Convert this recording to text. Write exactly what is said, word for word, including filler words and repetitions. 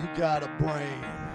You got a brain.